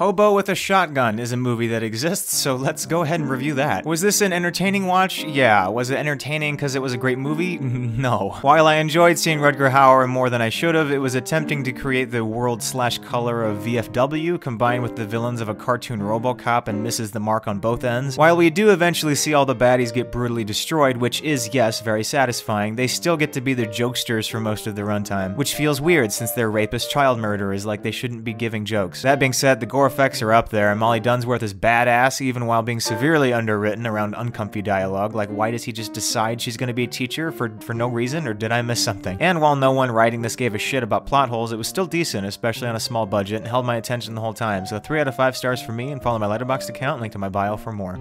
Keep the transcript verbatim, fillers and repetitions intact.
Hobo with a Shotgun is a movie that exists, so let's go ahead and review that. Was this an entertaining watch? Yeah. Was it entertaining because it was a great movie? No. While I enjoyed seeing Rutger Hauer more than I should have, it was attempting to create the world slash color of V F W combined with the villains of a cartoon RoboCop and misses the mark on both ends. While we do eventually see all the baddies get brutally destroyed, which is, yes, very satisfying, they still get to be the jokesters for most of the runtime, which feels weird since they're rapist child murderers, like they shouldn't be giving jokes. That being said, the gore effects are up there, and Molly Dunsworth is badass even while being severely underwritten around uncomfy dialogue, like why does he just decide she's gonna be a teacher for, for no reason, or did I miss something? And while no one writing this gave a shit about plot holes, it was still decent, especially on a small budget, and held my attention the whole time, so three out of five stars for me, and follow my Letterboxd account, link to my bio for more.